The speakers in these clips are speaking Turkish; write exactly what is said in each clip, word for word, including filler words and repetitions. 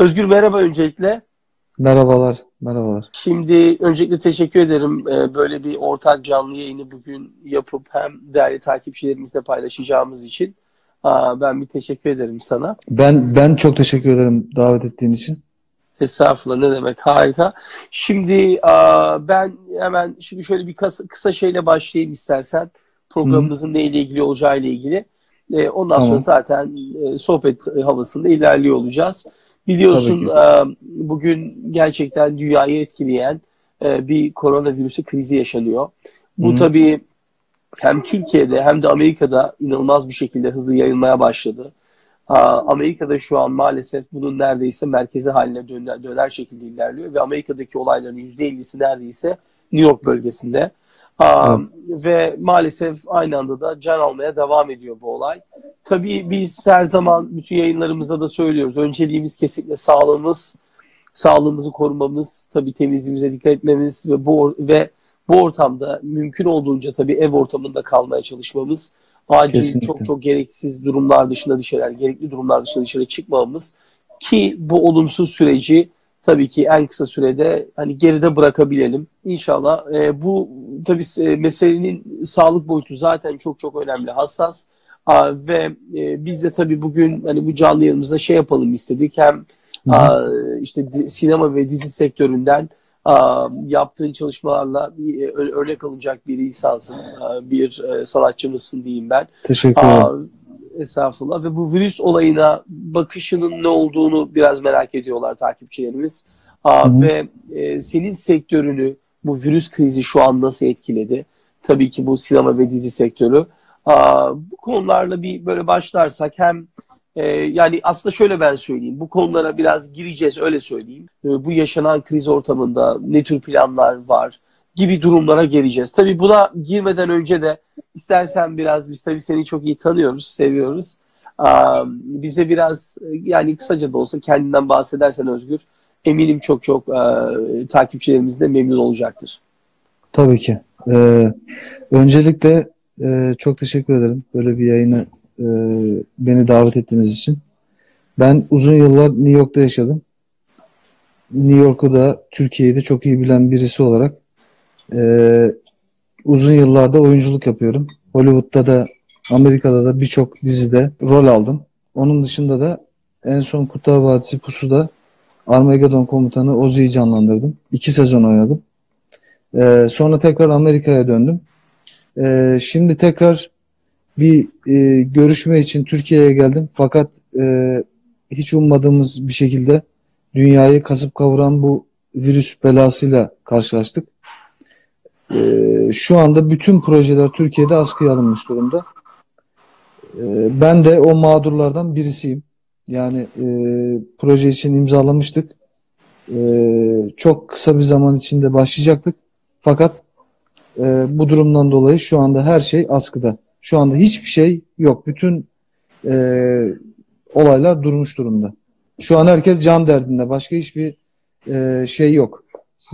Özgür merhaba öncelikle. Merhabalar, merhabalar. Şimdi öncelikle teşekkür ederim. Böyle bir ortak canlı yayını bugün yapıp hem değerli takipçilerimizle paylaşacağımız için ben bir teşekkür ederim sana. Ben ben çok teşekkür ederim davet ettiğin için. Estağfurullah, ne demek, harika. Şimdi ben hemen şimdi şöyle bir kısa şeyle başlayayım istersen. Programımızın hmm. neyle ilgili olacağıyla ilgili. Ondan tamam. sonra zaten sohbet havasında ilerliyor olacağız. Biliyorsun bugün gerçekten dünyayı etkileyen bir koronavirüsü krizi yaşanıyor. Bu tabii hem Türkiye'de hem de Amerika'da inanılmaz bir şekilde hızlı yayılmaya başladı. Amerika'da şu an maalesef bunun neredeyse merkezi haline döner, döner şekilde ilerliyor. Ve Amerika'daki olayların yüzde ellisi neredeyse New York bölgesinde. Evet. Ve maalesef aynı anda da can almaya devam ediyor bu olay. Tabii biz her zaman bütün yayınlarımızda da söylüyoruz. Önceliğimiz kesinlikle sağlığımız, sağlığımızı korumamız, tabii temizliğimize dikkat etmemiz ve bu ve bu ortamda mümkün olduğunca tabii ev ortamında kalmaya çalışmamız, acil kesinlikle. çok çok gereksiz durumlar dışında dışarı, gerekli durumlar dışında dışarı çıkmamamız ki bu olumsuz süreci tabii ki en kısa sürede hani geride bırakabilelim. İnşallah e, bu tabii e, meselenin sağlık boyutu zaten çok çok önemli, hassas. A, ve e, biz de tabii bugün hani bu canlı yayınımızda şey yapalım istedik. Hem a, işte di, sinema ve dizi sektöründen a, yaptığın çalışmalarla bir, e, örnek alınacak bir insansın, a, bir e, sanatçımızsın diyeyim ben. Teşekkür ederim. Estağfurullah. Ve bu virüs olayına bakışının ne olduğunu biraz merak ediyorlar takipçilerimiz. Aa, hı hı. Ve e, senin sektörünü bu virüs krizi şu an nasıl etkiledi? Tabii ki bu sinema ve dizi sektörü. Aa, bu konularla bir böyle başlarsak hem e, yani aslında şöyle ben söyleyeyim. Bu konulara biraz gireceğiz, öyle söyleyeyim. E, bu yaşanan kriz ortamında ne tür planlar var gibi durumlara geleceğiz. Tabii buna girmeden önce de istersen biraz, biz tabii seni çok iyi tanıyoruz, seviyoruz. Aa, bize biraz yani kısaca da olsa kendinden bahsedersen Özgür, eminim çok çok e, takipçilerimiz de memnun olacaktır. Tabii ki. Ee, öncelikle e, çok teşekkür ederim böyle bir yayını e, beni davet ettiğiniz için. Ben uzun yıllar New York'ta yaşadım. New York'u da Türkiye'yi de çok iyi bilen birisi olarak Ee, uzun yıllarda oyunculuk yapıyorum. Hollywood'da da Amerika'da da birçok dizide rol aldım. Onun dışında da en son Kurtlar Vadisi Pusu'da Armageddon komutanı Ozzy'yi canlandırdım. İki sezon oynadım. Ee, sonra tekrar Amerika'ya döndüm. Ee, şimdi tekrar bir e, görüşme için Türkiye'ye geldim. Fakat e, hiç ummadığımız bir şekilde dünyayı kasıp kavuran bu virüs belasıyla karşılaştık. Ee, şu anda bütün projeler Türkiye'de askıya alınmış durumda. Ee, ben de o mağdurlardan birisiyim. Yani e, proje için imzalamıştık. Ee, çok kısa bir zaman içinde başlayacaktık. Fakat e, bu durumdan dolayı şu anda her şey askıda. Şu anda hiçbir şey yok. Bütün e, olaylar durmuş durumda. Şu an herkes can derdinde. Başka hiçbir e, şey yok.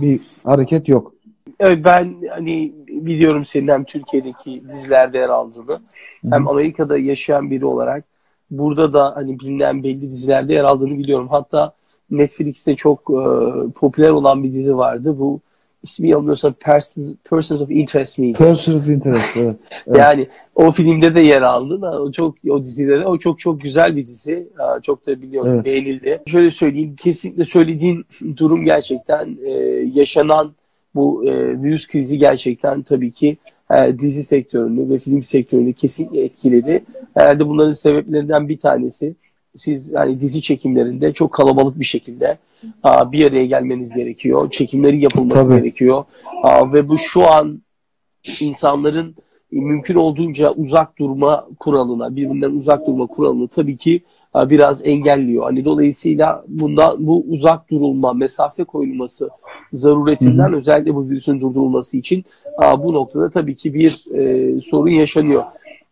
Bir hareket yok. Evet, ben hani biliyorum senin hem Türkiye'deki dizilerde yer aldığını, hem Amerika'da yaşayan biri olarak burada da hani bilinen belli dizilerde yer aldığını biliyorum. Hatta Netflix'te çok e, popüler olan bir dizi vardı. Bu ismi yanılmıyorsam Persons, Persons of Interest miydi? Persons of Interest, evet. Evet. Yani o filmde de yer aldın. O çok, o dizide de. O çok çok güzel bir dizi. Çok da biliyorum, evet. Beğenildi. Şöyle söyleyeyim, kesinlikle söylediğin durum gerçekten e, yaşanan bu e, virüs krizi gerçekten tabii ki e, dizi sektörünü ve film sektörünü kesinlikle etkiledi. Herhalde bunların sebeplerinden bir tanesi, siz yani dizi çekimlerinde çok kalabalık bir şekilde a, bir araya gelmeniz gerekiyor. Çekimlerin yapılması tabii. gerekiyor. A, ve bu şu an insanların mümkün olduğunca uzak durma kuralına, birbirinden uzak durma kuralını tabii ki a, biraz engelliyor. Hani dolayısıyla bunda bu uzak durulma, mesafe koyulması zaruretinden, özellikle bu virüsün durdurulması için a, bu noktada tabii ki bir e, sorun yaşanıyor.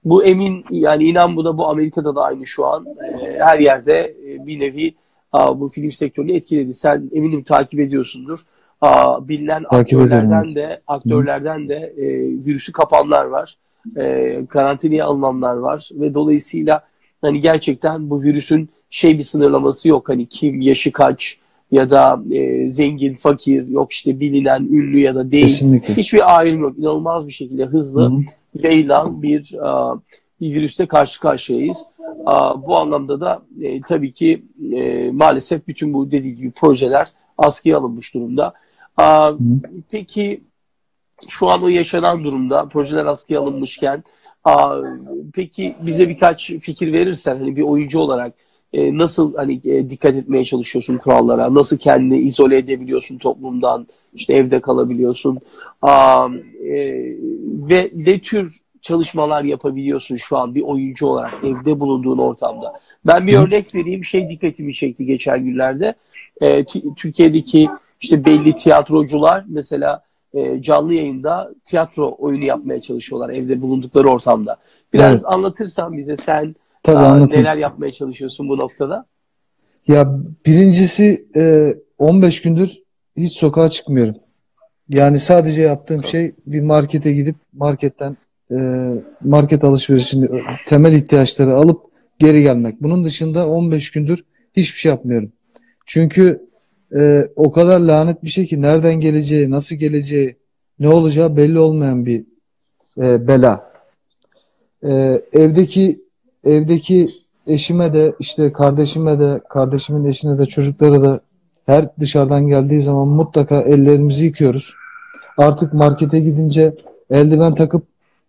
Bu emin, yani inan bu da bu Amerika'da da aynı şu an. E, her yerde e, bir nevi a, bu film sektörünü etkiledi. Sen eminim takip ediyorsundur. A, bilinen takip aktörlerden ediyorum. de aktörlerden Hı. de e, virüsü kapanlar var. E, karantinaya alınanlar var ve dolayısıyla hani gerçekten bu virüsün şey bir sınırlaması yok. Hani kim, yaşı kaç ya da e, zengin, fakir, yok işte bilinen, ünlü ya da değil. Kesinlikle. Hiçbir ayrım yok. İnanılmaz bir şekilde hızlı yayılan bir, a, bir virüste karşı karşıyayız. A, bu anlamda da e, tabii ki e, maalesef bütün bu dediği gibi projeler askıya alınmış durumda. A, peki şu an o yaşanan durumda projeler askıya alınmışken a, peki bize birkaç fikir verirsen hani bir oyuncu olarak e, nasıl hani e, dikkat etmeye çalışıyorsun kurallara? Nasıl kendini izole edebiliyorsun toplumdan? İşte evde kalabiliyorsun. A, e, ve ne tür çalışmalar yapabiliyorsun şu an bir oyuncu olarak evde bulunduğun ortamda? Ben bir örnek vereyim. Şey dikkatimi çekti geçen günlerde. E, Türkiye'deki işte belli tiyatrocular mesela e, canlı yayında tiyatro oyunu yapmaya çalışıyorlar evde bulundukları ortamda. Biraz evet. anlatırsan bize sen a, neler yapmaya çalışıyorsun bu noktada? Ya birincisi e, on beş gündür hiç sokağa çıkmıyorum. Yani sadece yaptığım evet. şey bir markete gidip marketten market alışverişini, temel ihtiyaçları alıp geri gelmek. Bunun dışında on beş gündür hiçbir şey yapmıyorum. Çünkü e, o kadar lanet bir şey ki nereden geleceği, nasıl geleceği, ne olacağı belli olmayan bir e, bela. E, evdeki evdeki eşime de, işte kardeşime de, kardeşimin eşine de, çocuklara da her dışarıdan geldiği zaman mutlaka ellerimizi yıkıyoruz. Artık markete gidince eldiven takıp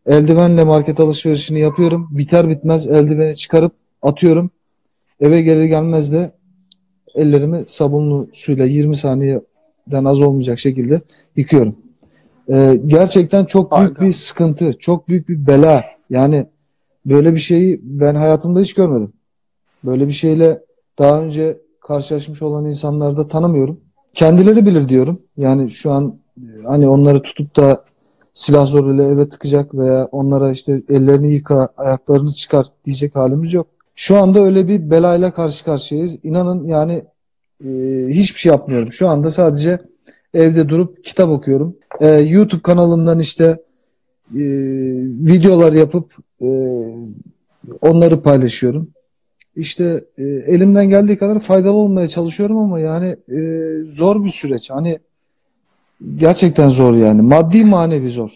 eldivenle market alışverişini yapıyorum. Biter bitmez eldiveni çıkarıp atıyorum. Eve gelir gelmez de ellerimi sabunlu suyla yirmi saniyeden az olmayacak şekilde yıkıyorum. Ee, gerçekten çok büyük bir sıkıntı. Çok büyük bir bela. Yani böyle bir şeyi ben hayatımda hiç görmedim. Böyle bir şeyle daha önce karşılaşmış olan insanları da tanımıyorum. Kendileri bilir diyorum. Yani şu an hani onları tutup da silah zoruyla eve tıkacak veya onlara işte ellerini yıka, ayaklarını çıkar diyecek halimiz yok. Şu anda öyle bir belayla karşı karşıyayız. İnanın yani e, hiçbir şey yapmıyorum. Şu anda sadece evde durup kitap okuyorum. E, YouTube kanalından işte e, videolar yapıp e, onları paylaşıyorum. İşte e, elimden geldiği kadar faydalı olmaya çalışıyorum ama yani e, zor bir süreç. Hani gerçekten zor yani. Maddi manevi zor.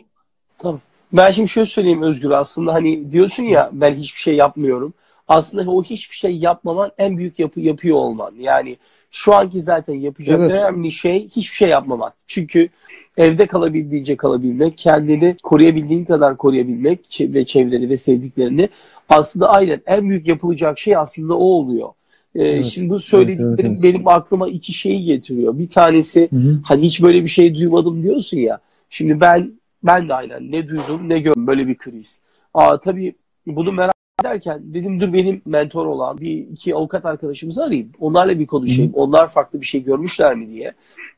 Tamam. Ben şimdi şöyle söyleyeyim Özgür. Aslında hani diyorsun ya ben hiçbir şey yapmıyorum. Aslında o hiçbir şey yapmaman en büyük yapı yapıyor olman. Yani şu anki zaten yapacak evet. önemli şey hiçbir şey yapmaman. Çünkü evde kalabildiğince kalabilmek, kendini koruyabildiğin kadar koruyabilmek ve çevreni ve sevdiklerini aslında aynen en büyük yapılacak şey aslında o oluyor. Ee, evet, şimdi bu söylediklerim evet, evet, benim evet. aklıma iki şeyi getiriyor. Bir tanesi hı hı. hani hiç böyle bir şey duymadım diyorsun ya. Şimdi ben ben de aynen ne duydum ne gördüm böyle bir kriz. Aa, tabii bunu merak ederken dedim dur benim mentor olan bir iki avukat arkadaşımızı arayayım. Onlarla bir konuşayım. Hı hı. Onlar farklı bir şey görmüşler mi diye.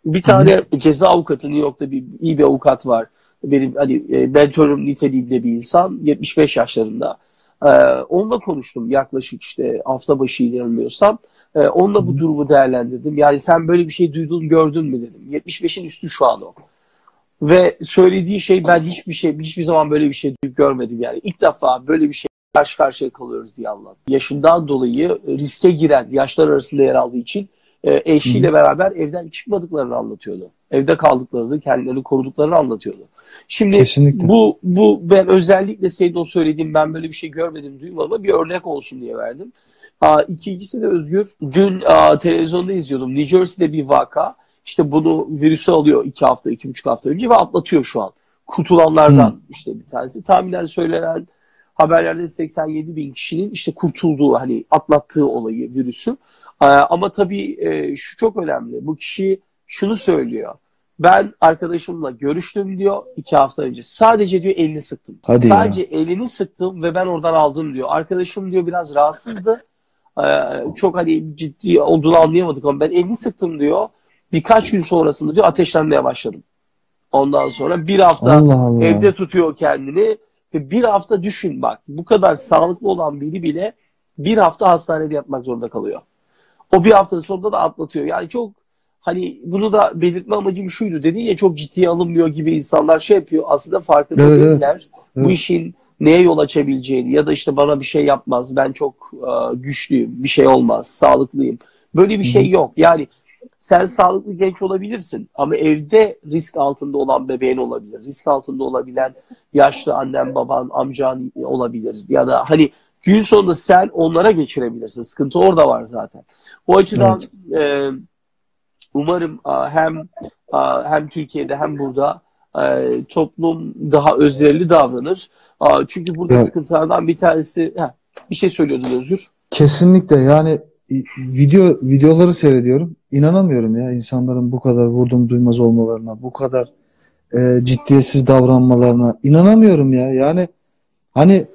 Bir tane hı hı. ceza avukatı New York'ta bir iyi bir avukat var. Benim hani mentorum niteliğinde bir insan. yetmiş beş yaşlarında. Ee, onunla konuştum yaklaşık işte hafta başı ilerliyorsam. Ee, onunla bu durumu değerlendirdim. Yani sen böyle bir şey duydun gördün mü dedim. yetmiş beşin üstü şu an o. Ve söylediği şey ben hiçbir şey hiçbir zaman böyle bir şey duyup görmedim yani. İlk defa böyle bir şey karşı karşıya kalıyoruz diye anlattı. Yaşından dolayı riske giren yaşlar arasında yer aldığı için eşiyle beraber evden çıkmadıklarını anlatıyordu. Evde kaldıklarını, kendilerini koruduklarını anlatıyordu. Şimdi kesinlikle. bu bu ben özellikle senin o söylediğim ben böyle bir şey görmedim duymadım bir örnek olsun diye verdim. Aa, ikincisi de Özgür. Dün aa, televizyonda izliyordum. New Jersey'de bir vaka işte bunu virüsü alıyor iki hafta, iki buçuk hafta önce ve atlatıyor şu an. Kurtulanlardan hmm. işte bir tanesi. Tahminen söylenen haberlerde seksen yedi bin kişinin işte kurtulduğu hani atlattığı olayı virüsü. Aa, ama tabii e, şu çok önemli. Bu kişi şunu söylüyor. Ben arkadaşımla görüştüm diyor iki hafta önce. Sadece diyor elini sıktım. Hadi Sadece ya. elini sıktım ve ben oradan aldım diyor. Arkadaşım diyor biraz rahatsızdı. Ee, çok hani ciddi olduğunu anlayamadık ama ben elini sıktım diyor. Birkaç gün sonrasında diyor ateşlenmeye başladım. Ondan sonra bir hafta Allah Allah. evde tutuyor kendini. Ve bir hafta düşün bak bu kadar sağlıklı olan biri bile bir hafta hastanede yatmak zorunda kalıyor. O bir hafta sonunda da atlatıyor. Yani çok hani bunu da belirtme amacım şuydu. Dedin ya çok ciddiye alınmıyor gibi insanlar şey yapıyor. Aslında farkında evet, değiller. Evet. Bu işin neye yol açabileceğini ya da işte bana bir şey yapmaz, ben çok e, güçlüyüm, bir şey olmaz, sağlıklıyım. Böyle bir şey yok. Yani sen sağlıklı genç olabilirsin ama evde risk altında olan bebeğin olabilir. Risk altında olabilen yaşlı annen, baban, amcan olabilir. Ya da hani gün sonunda sen onlara geçirebilirsin. Sıkıntı orada var zaten. O açıdan evet. e, umarım hem hem Türkiye'de hem burada toplum daha özverili davranır. Çünkü burada evet. sıkıntılardan bir tanesi... Heh, bir şey söylüyordun Özgür. Kesinlikle yani video videoları seyrediyorum. İnanamıyorum ya insanların bu kadar vurdum duymaz olmalarına, bu kadar e, ciddiyetsiz davranmalarına. İnanamıyorum ya yani hani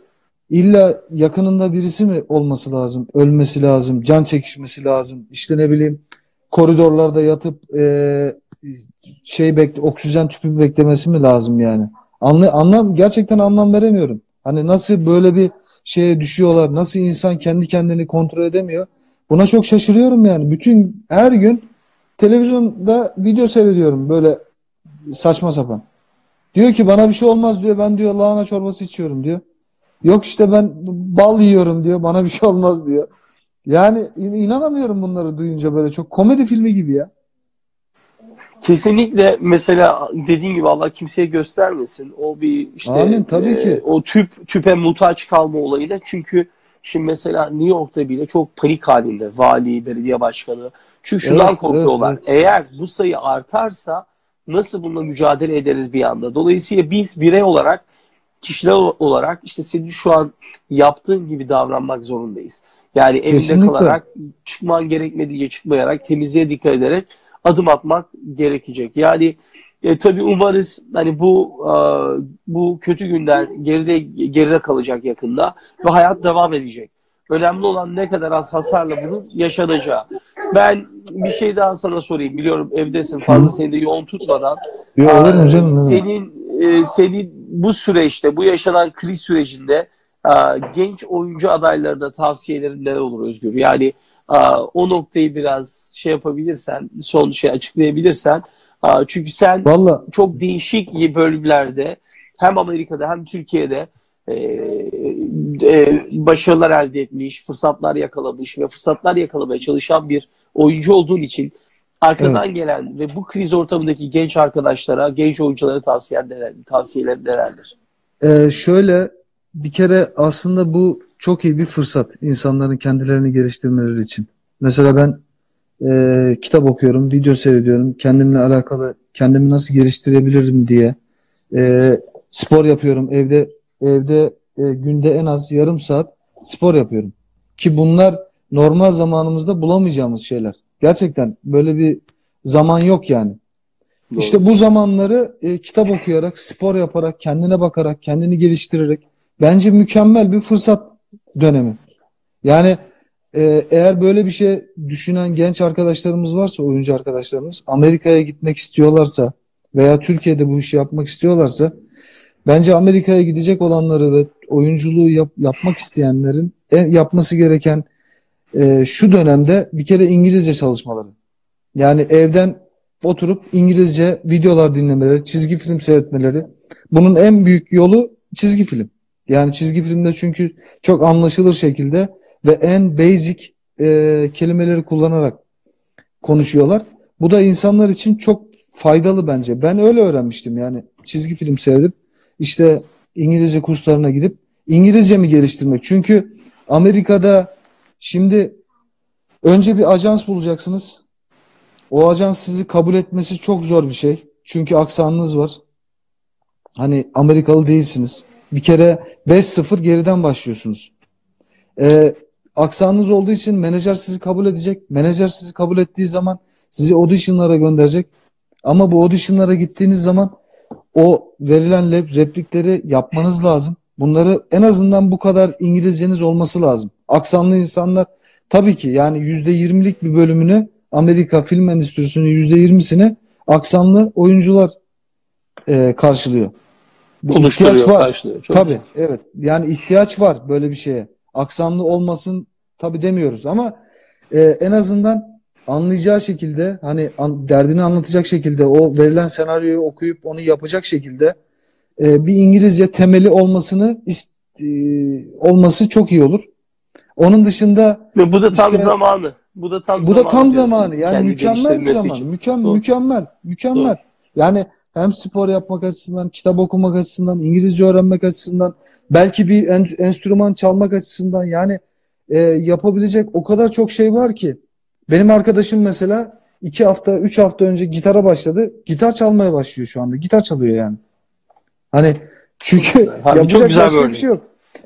illa yakınında birisi mi olması lazım, ölmesi lazım, can çekişmesi lazım, işte ne bileyim koridorlarda yatıp e, şey bekle, oksijen tüpü beklemesi mi lazım yani? Anla, anlam gerçekten anlam veremiyorum. Hani nasıl böyle bir şeye düşüyorlar, nasıl insan kendi kendini kontrol edemiyor? Buna çok şaşırıyorum yani. Bütün her gün televizyonda video seyrediyorum böyle saçma sapan. Diyor ki bana bir şey olmaz diyor. Ben diyor lahana çorbası içiyorum diyor. Yok işte ben bal yiyorum diyor. Bana bir şey olmaz diyor. Yani inanamıyorum bunları duyunca, böyle çok komedi filmi gibi ya. Kesinlikle mesela dediğin gibi Allah kimseye göstermesin. O bir işte Amin, tabii e, ki. O tüp tüpe muhtaç kalma olayıyla, çünkü şimdi mesela New York'ta bile çok panik halinde vali, belediye başkanı. Çünkü şundan evet, korkuyorlar. Evet, evet. Eğer bu sayı artarsa nasıl bununla mücadele ederiz bir anda? Dolayısıyla biz birey olarak, kişiler olarak işte senin şu an yaptığın gibi davranmak zorundayız. Yani Kesinlikle. Evinde kalarak, çıkman gerekmediğince çıkmayarak, temizliğe dikkat ederek adım atmak gerekecek. Yani e, tabii umarız hani bu e, bu kötü günler geride geride kalacak yakında ve hayat devam edecek. Önemli olan ne kadar az hasarla bunun yaşanacağı. Ben bir şey daha sana sorayım. Biliyorum evdesin, fazla seni de yoğun tutmadan. Yo, olur mu canım? Senin e, senin bu süreçte, bu yaşanan kriz sürecinde genç oyuncu adaylarına tavsiyelerin neler olur Özgür? Yani o noktayı biraz şey yapabilirsen, son şey açıklayabilirsen. Çünkü sen Vallahi... çok değişik bölümlerde hem Amerika'da hem Türkiye'de başarılar elde etmiş, fırsatlar yakalamış ve fırsatlar yakalamaya çalışan bir oyuncu olduğun için arkadan evet. gelen ve bu kriz ortamındaki genç arkadaşlara, genç oyunculara tavsiyelerin nelerdir? Ee, şöyle... Bir kere aslında bu çok iyi bir fırsat insanların kendilerini geliştirmeleri için. Mesela ben e, kitap okuyorum, video seyrediyorum, kendimle alakalı kendimi nasıl geliştirebilirim diye. E, spor yapıyorum, evde evde e, günde en az yarım saat spor yapıyorum. Ki bunlar normal zamanımızda bulamayacağımız şeyler. Gerçekten böyle bir zaman yok yani. Doğru. İşte bu zamanları e, kitap okuyarak, spor yaparak, kendine bakarak, kendini geliştirerek. Bence mükemmel bir fırsat dönemi. Yani e, eğer böyle bir şey düşünen genç arkadaşlarımız varsa, oyuncu arkadaşlarımız Amerika'ya gitmek istiyorlarsa veya Türkiye'de bu işi yapmak istiyorlarsa, bence Amerika'ya gidecek olanları ve oyunculuğu yap, yapmak isteyenlerin e, yapması gereken e, şu dönemde bir kere İngilizce çalışmaları. Yani evden oturup İngilizce videolar dinlemeleri, çizgi film seyretmeleri. Bunun en büyük yolu çizgi film. Yani çizgi filmde çünkü çok anlaşılır şekilde ve en basic e, kelimeleri kullanarak konuşuyorlar. Bu da insanlar için çok faydalı bence. Ben öyle öğrenmiştim yani, çizgi film seyredip işte İngilizce kurslarına gidip İngilizcemi geliştirmek. Çünkü Amerika'da şimdi önce bir ajans bulacaksınız. O ajans sizi kabul etmesi çok zor bir şey. Çünkü aksanınız var. Hani Amerikalı değilsiniz. Bir kere beş sıfır geriden başlıyorsunuz. Ee, aksanınız olduğu için menajer sizi kabul edecek. Menajer sizi kabul ettiği zaman sizi audition'lara gönderecek. Ama bu audition'lara gittiğiniz zaman o verilen replikleri yapmanız lazım. Bunları en azından bu kadar İngilizceniz olması lazım. Aksanlı insanlar tabii ki yani yüzde yirmilik bir bölümünü, Amerika film endüstrisinin yüzde yirmisini aksanlı oyuncular e, karşılıyor. İhtiyaç var. Tabii, evet. Yani ihtiyaç var böyle bir şeye. Aksanlı olmasın tabii demiyoruz ama e, en azından anlayacağı şekilde, hani an, derdini anlatacak şekilde, o verilen senaryoyu okuyup onu yapacak şekilde e, bir İngilizce temeli olmasını olması çok iyi olur. Onun dışında bu da tam işte, zamanı. Bu da tam bu zamanı. Da tam zamanı. Yani kendi mükemmel bir zaman. Mükemmel, Doğru. mükemmel, mükemmel. Doğru. Yani hem spor yapmak açısından, kitap okumak açısından, İngilizce öğrenmek açısından, belki bir enstrüman çalmak açısından, yani e, yapabilecek o kadar çok şey var ki. Benim arkadaşım mesela iki hafta, üç hafta önce gitara başladı. Gitar çalmaya başlıyor şu anda. Gitar çalıyor yani. Hani çünkü abi, yapacak başka bir şey yok.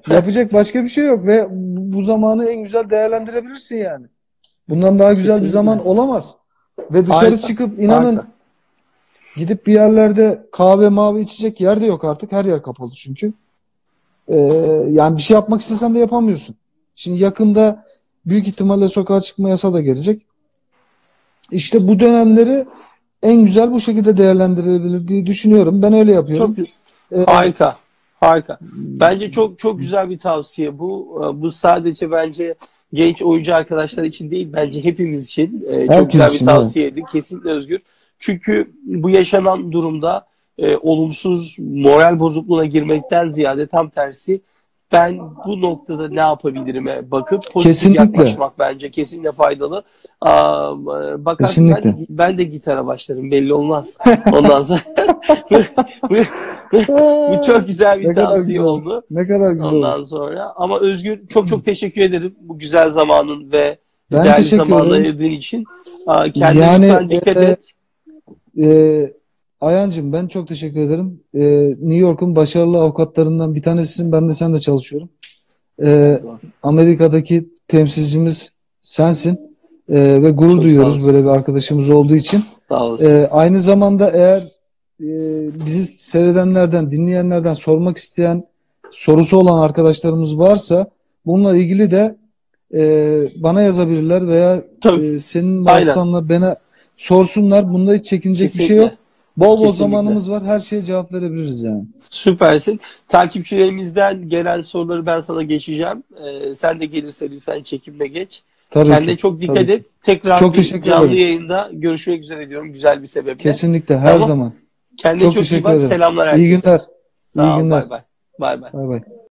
Yapacak başka bir şey yok ve bu zamanı en güzel değerlendirebilirsin yani. Bundan daha güzel Kesinlikle. bir zaman olamaz. Ve dışarı Harika. çıkıp inanın Harika. gidip bir yerlerde kahve mavi içecek yer de yok artık. Her yer kapalı çünkü. Ee, yani bir şey yapmak istesen de yapamıyorsun. Şimdi yakında büyük ihtimalle sokağa çıkma yasağı da gelecek. İşte bu dönemleri en güzel bu şekilde değerlendirilebilir diye düşünüyorum. Ben öyle yapıyorum. Çok ee, Harika. Harika. Bence çok çok güzel bir tavsiye bu. Bu sadece bence genç oyuncu arkadaşlar için değil, bence hepimiz için Herkes çok güzel bir tavsiyeydi. Kesinlikle Özgür. Çünkü bu yaşanan durumda e, olumsuz moral bozukluğuna girmekten ziyade tam tersi, ben bu noktada ne yapabilirim'e bakıp pozitif kesinlikle. yaklaşmak bence kesinlikle faydalı. Aa, bakarsın ben de, ben de gitara başlarım, belli olmaz. Ondan sonra bu çok güzel bir ne tavsiye güzel. oldu. Ne kadar güzel. Ondan sonra ama Özgür çok çok teşekkür ederim bu güzel zamanın ve ben değerli zamanla ayırdığın için. Aa, kendine yani, lütfen dikkat e, et. Ee, Ayhan'cığım ben çok teşekkür ederim. Ee, New York'un başarılı avukatlarından bir tanesisin. Ben de sen de çalışıyorum. Ee, Amerika'daki temsilcimiz sensin. Ee, ve gurur çok duyuyoruz böyle bir arkadaşımız olduğu için. Ee, aynı zamanda eğer e, bizi seyredenlerden, dinleyenlerden sormak isteyen, sorusu olan arkadaşlarımız varsa bununla ilgili de e, bana yazabilirler veya e, senin vasıtanla bana sorsunlar. Bunda hiç çekinecek Kesinlikle. bir şey yok. Bol bol Kesinlikle. zamanımız var. Her şeye cevap verebiliriz yani. Süpersin. Takipçilerimizden gelen soruları ben sana geçeceğim. Ee, sen de gelirse lütfen çekimle geç. Tabii Kendine ki. çok dikkat Tabii et. Ki. Tekrar çok teşekkür canlı ederim. yayında görüşmek üzere diyorum. Güzel bir sebeple. Kesinlikle. Her tamam. zaman. Kendine çok, çok iyi bak. Ederim. Selamlar herkese. İyi günler. Sağ iyi günler. Bay bay. Bay bay.